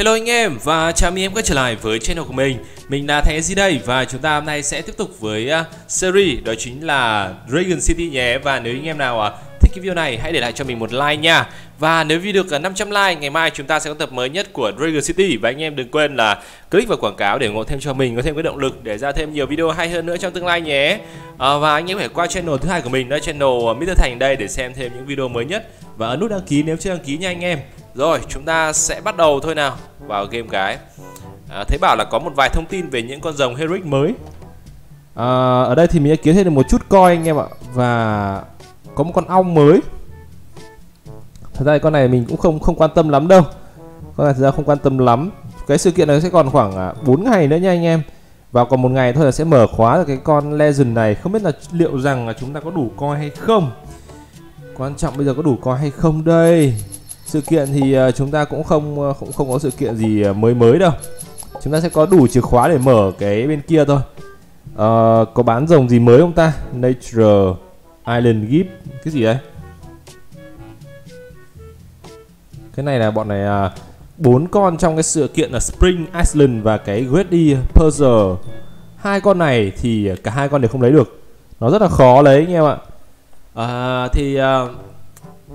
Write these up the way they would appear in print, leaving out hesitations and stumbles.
Hello anh em và chào mừng em quay trở lại với channel của mình. Mình là Thanh EZ đây và chúng ta hôm nay sẽ tiếp tục với series đó chính là Dragon City nhé. Và nếu anh em nào thích cái video này hãy để lại cho mình một like nha. Và nếu video được 500 like, ngày mai chúng ta sẽ có tập mới nhất của Dragon City. Và anh em đừng quên là click vào quảng cáo để ủng hộ thêm cho mình, có thêm cái động lực để ra thêm nhiều video hay hơn nữa trong tương lai nhé. Và anh em phải qua channel thứ hai của mình, đó là channel Mr Thành đây để xem thêm những video mới nhất. Và ấn nút đăng ký nếu chưa đăng ký nha anh em. Rồi, chúng ta sẽ bắt đầu thôi nào. Vào game cái. Thấy bảo là có một vài thông tin về những con rồng Heroic mới. Ở đây thì mình đã kiếm thêm được một chút coin anh em ạ. Và có một con ong mới. Thật ra con này mình cũng không quan tâm lắm đâu. Con này thật ra không quan tâm lắm. Cái sự kiện này sẽ còn khoảng 4 ngày nữa nha anh em. Và còn một ngày thôi là sẽ mở khóa được cái con Legend này. Không biết là liệu rằng là chúng ta có đủ coin hay không. Quan trọng bây giờ có đủ coin hay không đây. Sự kiện thì chúng ta cũng không có sự kiện gì mới đâu. Chúng ta sẽ có đủ chìa khóa để mở cái bên kia thôi. Có bán rồng gì mới không ta? Nature Island Gip. Cái gì đấy? Cái này là bọn này 4 con trong cái sự kiện là Spring Island và cái Grady Purse. Hai con này thì cả hai con đều không lấy được. Nó rất là khó lấy anh em ạ.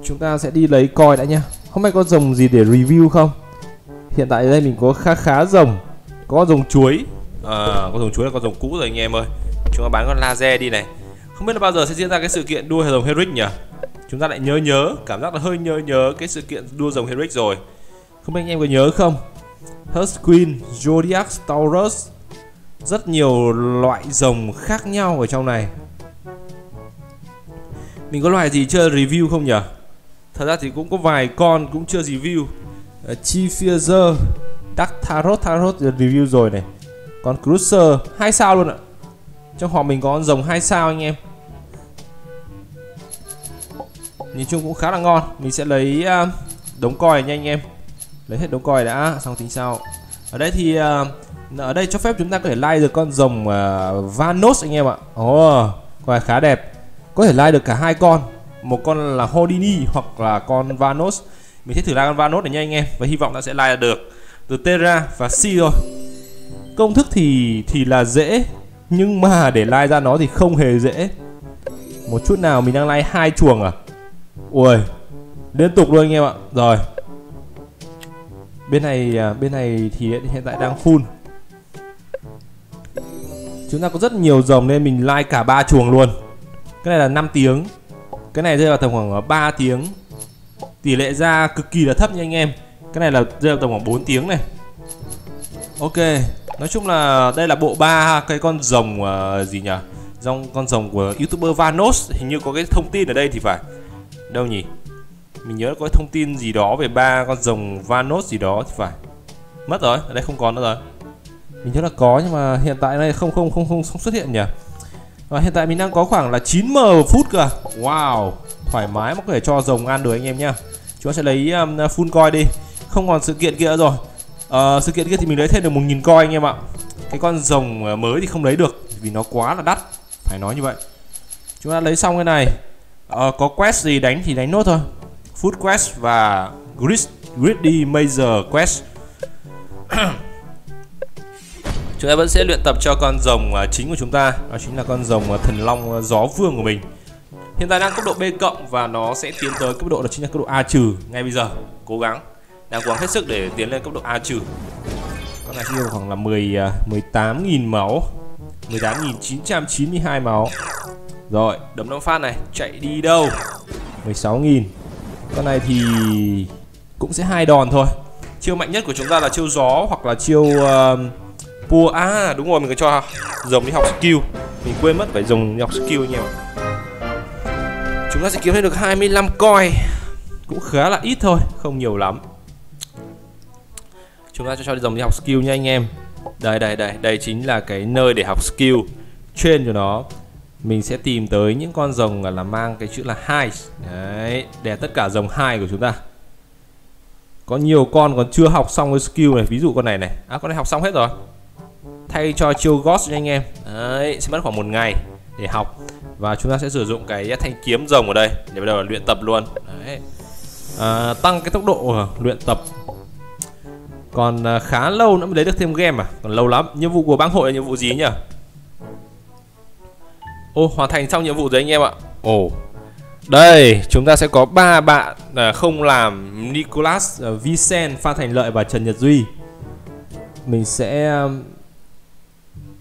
Chúng ta sẽ đi lấy coin đã nhá. Hôm nay có rồng gì để review không? Hiện tại đây mình có khá rồng. Có rồng chuối. Con rồng chuối là con rồng cũ rồi anh em ơi. Chúng ta bán con laser đi này. Không biết là bao giờ sẽ diễn ra cái sự kiện đua rồng Heroic nhỉ? Chúng ta lại nhớ. Cảm giác là hơi nhớ cái sự kiện đua rồng Heroic rồi. Không biết anh em có nhớ không? Husk Queen, Jodiac, Taurus. Rất nhiều loại rồng khác nhau ở trong này. Mình có loài gì chưa review không nhỉ? Thật ra thì cũng có vài con cũng chưa review. Chief Fearer, Drataro review rồi này. Còn Cruiser 2 sao luôn ạ. Trong họ mình có con rồng 2 sao anh em. Nhìn chung cũng khá là ngon. Mình sẽ lấy đống coi nha anh em. Lấy hết đống coi đã xong tính sau. Ở đây thì ở đây cho phép chúng ta có thể like được con rồng Vanos anh em ạ. Ồ, con này khá đẹp. Có thể like được cả hai con. Một con là Houdini hoặc là con Vanos. Mình sẽ thử like con Vanos này nha anh em. Và hy vọng ta sẽ like được từ Terra và Sea thôi. Công thức thì là dễ. Nhưng mà để like ra nó thì không hề dễ. Một chút nào. Mình đang like 2 chuồng à? Ui, liên tục luôn anh em ạ. Rồi. Bên này thì hiện tại đang full. Chúng ta có rất nhiều dòng nên mình like cả 3 chuồng luôn. Cái này là 5 tiếng. Cái này rơi vào tầm khoảng 3 tiếng. Tỷ lệ ra cực kỳ là thấp nha anh em. Cái này là rơi vào tầm khoảng 4 tiếng này. Ok. Nói chung là đây là bộ 3 cái con rồng gì nhỉ? Con rồng của YouTuber Vanos. Hình như có cái thông tin ở đây thì phải. Đâu nhỉ? Mình nhớ có thông tin gì đó về 3 con rồng Vanos gì đó thì phải. Mất rồi. Ở đây không còn nữa rồi. Mình nhớ là có nhưng mà hiện tại này không xuất hiện nhỉ? Và hiện tại mình đang có khoảng là 9m phút cơ. Wow, thoải mái mà có thể cho rồng ăn được anh em nhá. Chúng ta sẽ lấy full coin đi. Không còn sự kiện kia rồi. Sự kiện kia thì mình lấy thêm được 1000 coin anh em ạ. Cái con rồng mới thì không lấy được vì nó quá là đắt. Phải nói như vậy. Chúng ta lấy xong cái này. Có quest gì đánh thì đánh nốt thôi. Food quest và Greedy Major quest. Chúng ta vẫn sẽ luyện tập cho con rồng chính của chúng ta. Đó chính là con rồng thần long gió vương của mình. Hiện tại đang cấp độ B cộng và nó sẽ tiến tới cấp độ đó chính là cấp độ A trừ. Ngay bây giờ cố gắng. Đang cố gắng hết sức để tiến lên cấp độ A trừ. Con này tiêu khoảng là 18.000 máu. 18.992 máu. Rồi đấm 5 phát này. Chạy đi đâu. 16.000. Con này thì cũng sẽ 2 đòn thôi. Chiêu mạnh nhất của chúng ta là chiêu gió hoặc là chiêu... Pua, đúng rồi, mình phải cho rồng đi học skill. Mình quên mất phải rồng đi học skill anh em. Chúng ta sẽ kiếm được 25 coin. Cũng khá là ít thôi, không nhiều lắm. Chúng ta cho rồng đi học skill nha anh em. Đây chính là cái nơi để học skill. Train cho nó. Mình sẽ tìm tới những con rồng là mang cái chữ là hai. Đấy, để tất cả rồng hai của chúng ta. Có nhiều con còn chưa học xong cái skill này. Ví dụ con này này. Con này học xong hết rồi. Thay cho chiêu Ghost cho anh em. Đấy, sẽ mất khoảng 1 ngày để học. Và chúng ta sẽ sử dụng cái thanh kiếm rồng ở đây để bắt đầu luyện tập luôn. Đấy. Tăng cái tốc độ luyện tập. Còn khá lâu nữa mới lấy được thêm game à? Còn lâu lắm. Nhiệm vụ của bang hội là nhiệm vụ gì nhỉ? Ô, hoàn thành xong nhiệm vụ rồi anh em ạ. Ồ, đây chúng ta sẽ có 3 bạn không làm Nicolas, Vicent, Phan Thành Lợi và Trần Nhật Duy. Mình sẽ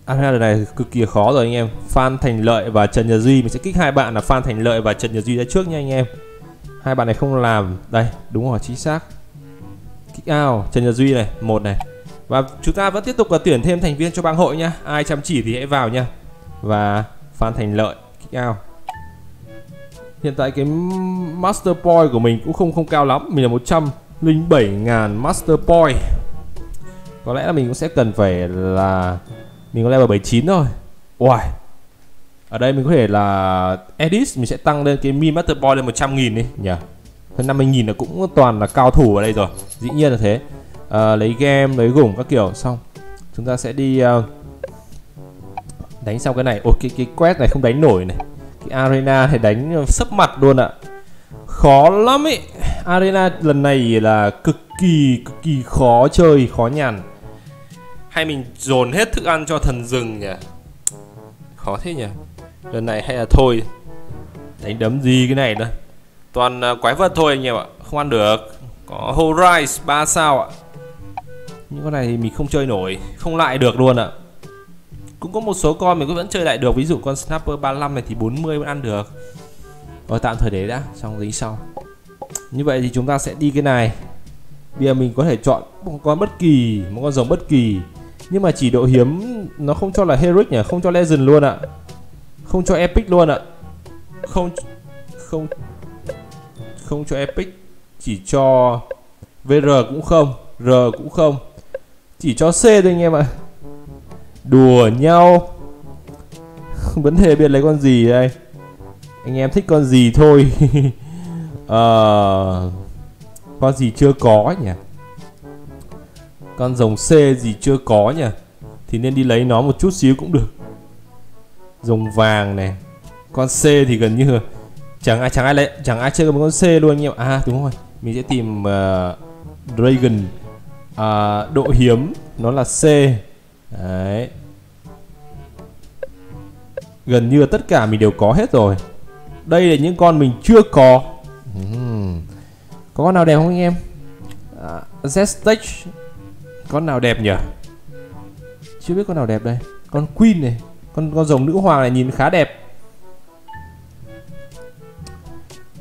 ăn hai lần này cực kỳ khó rồi anh em. Phan Thành Lợi và Trần Nhật Duy, mình sẽ kích hai bạn là Phan Thành Lợi và Trần Nhật Duy ra trước nha anh em. Hai bạn này không làm. Đây, đúng rồi, chính xác. Kích ao Trần Nhật Duy này, một này. Và chúng ta vẫn tiếp tục là tuyển thêm thành viên cho bang hội nha. Ai chăm chỉ thì hãy vào nha. Và Phan Thành Lợi kích ao. Hiện tại cái Master Point của mình cũng không cao lắm. Mình là 107.000 Master Point. Có lẽ là mình cũng sẽ cần phải là mình có level 79 thôi. Wow. Ở đây mình có thể là edit, mình sẽ tăng lên cái min Master Point lên 100.000 đi nhỉ. Hơn 50.000 là cũng toàn là cao thủ ở đây rồi. Dĩ nhiên là thế. Lấy game, lấy gủng các kiểu xong. Chúng ta sẽ đi đánh xong cái này. Ôi cái quest này không đánh nổi này. Cái arena này đánh sấp mặt luôn ạ. Khó lắm ấy. Arena lần này là cực kỳ khó chơi, khó nhằn. Hay mình dồn hết thức ăn cho thần rừng nhỉ. Khó thế nhỉ. Lần này hay là thôi. Đánh đấm gì cái này đây. Toàn quái vật thôi anh em ạ. Không ăn được. Có HEROIC 3 sao ạ. Những con này thì mình không chơi nổi. Không lại được luôn ạ. Cũng có một số con mình cũng vẫn chơi lại được. Ví dụ con Snapper 35 này thì 40 vẫn ăn được. Rồi tạm thời đấy đã. Xong dính sau. Như vậy thì chúng ta sẽ đi cái này. Bây giờ mình có thể chọn một con bất kỳ, một con rồng bất kỳ. Nhưng mà chỉ độ hiếm. Nó không cho là Heroic nhỉ. Không cho Legend luôn ạ. Không cho Epic luôn ạ. Không cho Epic. Chỉ cho VR cũng không, R cũng không. Chỉ cho C thôi anh em ạ. Đùa nhau. Vấn đề biết lấy con gì đây. Anh em thích con gì thôi. Con gì chưa có nhỉ. Con rồng C gì chưa có nhỉ. Thì nên đi lấy nó một chút xíu cũng được. Rồng vàng này. Con C thì gần như chẳng ai lấy, chẳng ai chơi một con C luôn anh em. À đúng rồi, mình sẽ tìm Dragon. Độ hiếm nó là C. Đấy. Gần như là tất cả mình đều có hết rồi. Đây là những con mình chưa có. Có con nào đẹp không anh em? Z-Stage. Con nào đẹp nhỉ? Chưa biết con nào đẹp đây. Con Queen này. Con rồng nữ hoàng này nhìn khá đẹp.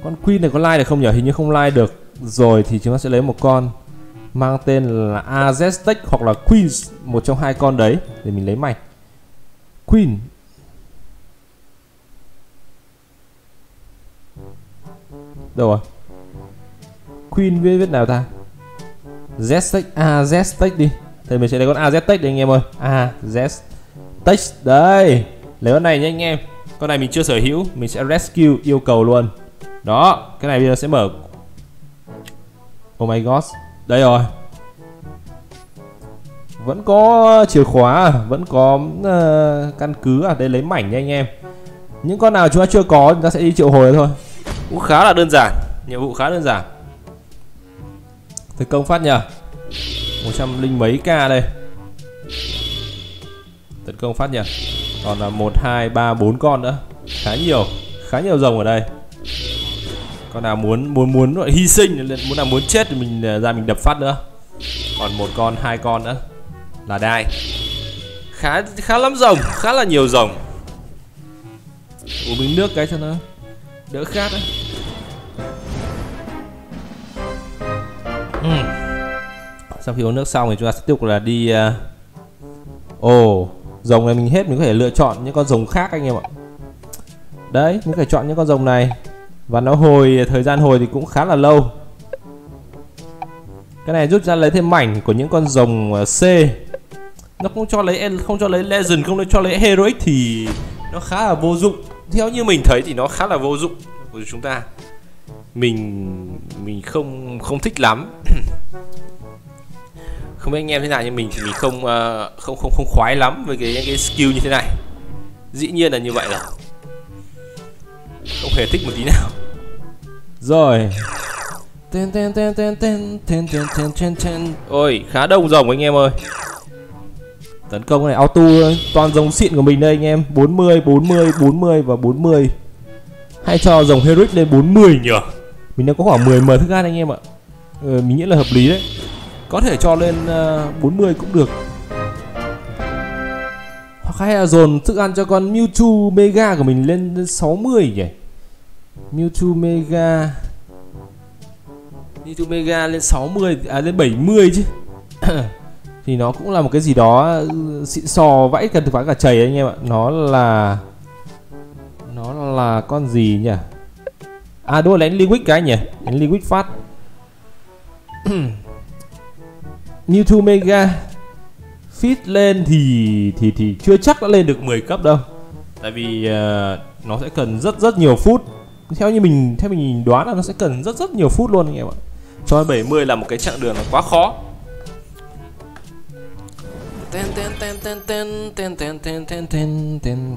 Con Queen này có like được không nhỉ? Hình như không like được. Rồi thì chúng ta sẽ lấy một con mang tên là AZTech hoặc là Queen, một trong hai con đấy để mình lấy mạch. Queen. Đâu rồi? Queen viết nào ta? ZTech, AZTech đi. Thì mình sẽ lấy con AZTech đấy anh em ơi. AZTech đây. Lấy con này nha anh em. Con này mình chưa sở hữu, mình sẽ rescue yêu cầu luôn. Đó, cái này bây giờ sẽ mở. Oh my god. Đây rồi. Vẫn có chìa khóa, vẫn có căn cứ à. Đây lấy mảnh nha anh em. Những con nào chúng ta chưa có chúng ta sẽ đi triệu hồi thôi. Cũng khá là đơn giản. Nhiệm vụ khá đơn giản. Thành công phát nhờ 100 mấy k đây. Tấn công phát nhờ. Còn là 1, 2, 3, 4 con nữa. Khá nhiều rồng ở đây. Con nào muốn gọi hy sinh, muốn nào muốn chết thì mình ra mình đập phát nữa. Còn một con, hai con nữa là đai. Khá lắm rồng, khá là nhiều rồng. Uống miếng nước cái cho nó đỡ khát đấy. Sau khi uống nước xong thì chúng ta sẽ tiếp tục là đi. Rồng này mình hết, mình có thể lựa chọn những con rồng khác anh em ạ. Đấy, mình có thể chọn những con rồng này. Và nó hồi, thời gian hồi thì cũng khá là lâu. Cái này rút ra lấy thêm mảnh của những con rồng C. Nó không cho lấy, không cho lấy Legend, không cho lấy Heroic thì nó khá là vô dụng. Theo như mình thấy thì nó khá là vô dụng của chúng ta. Mình không thích lắm. Không biết anh em thế nào nhưng mình thì mình không khoái lắm với cái skill như thế này. Dĩ nhiên là như vậy rồi. Không hề thích một tí nào. Rồi Ôi, khá đông rồng anh em ơi. Tấn công này auto toàn rồng xịn của mình đây anh em. 40, 40, 40 và 40. Hay cho rồng Heroic lên 40 nhỉ. Mình đang có khoảng 10 mờ thức ăn anh em ạ. Mình nghĩ là hợp lý đấy. Có thể cho lên 40 cũng được. Hoặc hay là dồn thức ăn cho con Mewtwo Mega của mình lên 60 nhỉ. Mewtwo Mega, Mewtwo Mega lên 60, à lên 70 chứ. Thì nó cũng là một cái gì đó xịn sò vãi cả thực vãi cả chày anh em ạ. Nó là con gì nhỉ? À đúng là đánh Liquid cái nhỉ? Đánh Liquid fast. Mewtwo Mega fit lên thì chưa chắc đã lên được 10 cấp đâu. Tại vì nó sẽ cần rất nhiều phút. Theo như mình đoán là nó sẽ cần rất nhiều phút luôn anh em ạ. Cho 70 là một cái chặng đường nó quá khó.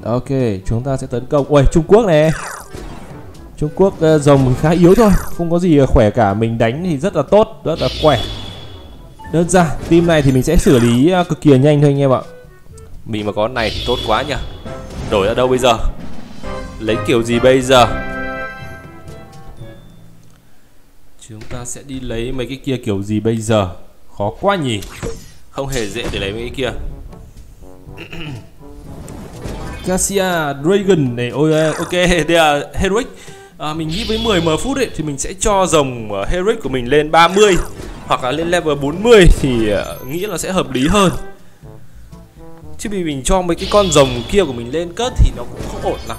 Ok, chúng ta sẽ tấn công. Ôi, Trung Quốc này. Trung Quốc rồng khá yếu thôi, không có gì khỏe cả. Mình đánh thì rất là tốt, rất là khỏe. Đơn giản, team này thì mình sẽ xử lý cực kỳ nhanh thôi anh em ạ. Mình mà có này thì tốt quá nhỉ. Đổi ra đâu bây giờ? Lấy kiểu gì bây giờ? Chúng ta sẽ đi lấy mấy cái kia kiểu gì bây giờ? Khó quá nhỉ. Không hề dễ để lấy mấy cái kia. Garcia Dragon này. Ôi ok, đây là Heroic. Mình nghĩ với 10 m phút ấy, thì mình sẽ cho dòng Heroic của mình lên 30 hoặc là lên level 40 thì nghĩ là sẽ hợp lý hơn. Chứ vì mình cho mấy cái con rồng kia của mình lên cất thì nó cũng không ổn lắm.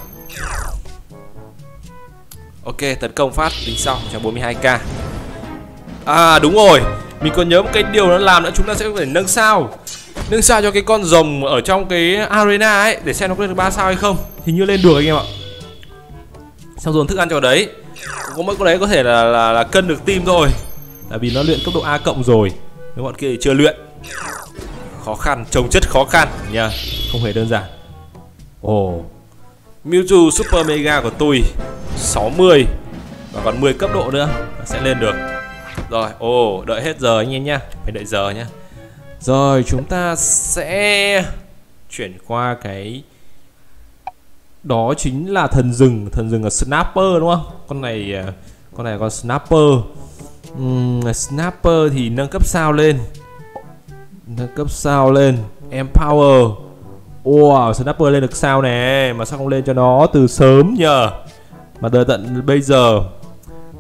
Ok, tấn công phát tính sau cho 42k. À đúng rồi, mình còn nhớ một cái điều nó làm nữa, chúng ta sẽ phải nâng sao cho cái con rồng ở trong cái arena ấy để xem nó có lên được 3 sao hay không. Hình như lên được anh em ạ. Xong dồn thức ăn cho đấy. Có mỗi con đấy có thể là cân được team rồi. Tại vì nó luyện cấp độ A cộng rồi. Mấy bọn kia thì chưa luyện. Khó khăn, trồng chất khó khăn nha, không hề đơn giản. Ồ, Mewtwo Super Mega của tôi 60 và còn 10 cấp độ nữa sẽ lên được. Rồi, ồ, đợi hết giờ anh em nhá, phải đợi giờ nhá. Rồi, chúng ta sẽ chuyển qua cái đó chính là thần rừng là Snapper đúng không? Con này là con Snapper. Snapper thì nâng cấp sao lên. Nâng cấp sao lên, Empower. Wow, Snapper lên được sao nè, mà sao không lên cho nó từ sớm nhờ. Mà đợi tận bây giờ.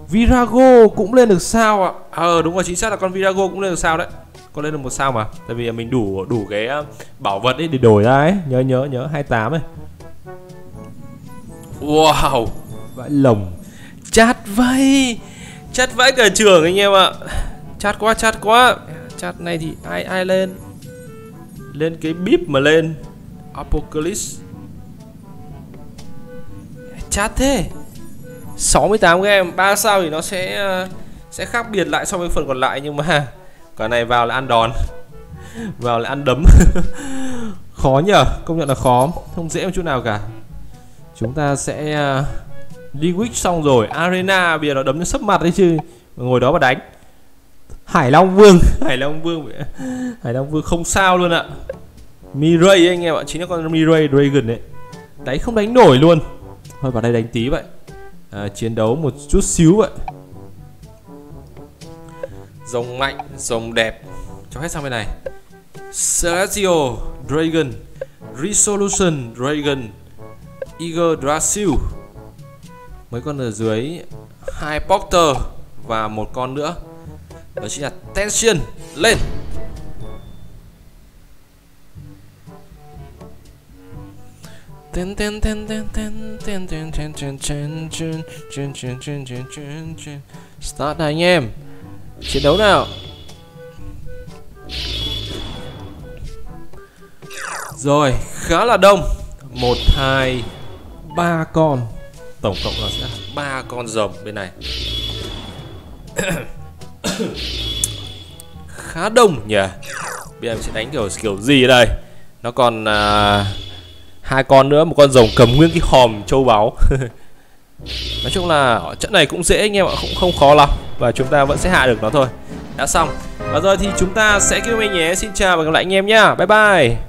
Virago cũng lên được sao ạ? Ờ đúng rồi, chính xác là con Virago cũng lên được sao đấy. Con lên được 1 sao mà. Tại vì mình đủ cái bảo vật ấy để đổi ra ấy. Nhớ 28 ấy. Wow, vãi lồng. Chát vãi cả trường anh em ạ. Chát quá. Chát này thì ai lên? Lên cái bíp mà lên Apocalypse. Chát thế. 68 game 3 sao thì nó sẽ khác biệt lại so với phần còn lại, nhưng mà cái này vào là ăn đòn. Vào là ăn đấm. Khó nhờ, công nhận là khó, không dễ một chút nào cả. Chúng ta sẽ Liquid xong rồi, Arena bây giờ nó đấm nó sấp mặt đấy chứ. Ngồi đó mà đánh. Hải Long Vương không sao luôn ạ. Miray anh em ạ, chính là con Miray Dragon đấy. Đánh không đánh nổi luôn. Thôi vào đây đánh tí vậy. Chiến đấu một chút xíu vậy. Rồng mạnh, rồng đẹp. Cho hết sang bên này. Serasio Dragon, Resolution Dragon, Eager Drasil. Mấy con ở dưới 2 Porter và một con nữa. Đó chính là Tension. Lên. Start này anh em. Chiến đấu nào. Rồi, khá là đông. 1, 2, 3 con. Tổng cộng là sẽ 3 con rồng bên này. Khá đông nhỉ. Bây giờ mình sẽ đánh kiểu gì ở đây. Nó còn 2 con nữa, một con rồng cầm nguyên cái hòm châu báu. Nói chung là trận này cũng dễ anh em ạ, cũng không khó lắm. và chúng ta vẫn sẽ hạ được nó thôi. Đã xong. Và rồi thì chúng ta sẽ kết thúc nhé. Xin chào và gặp lại anh em nhá. Bye bye.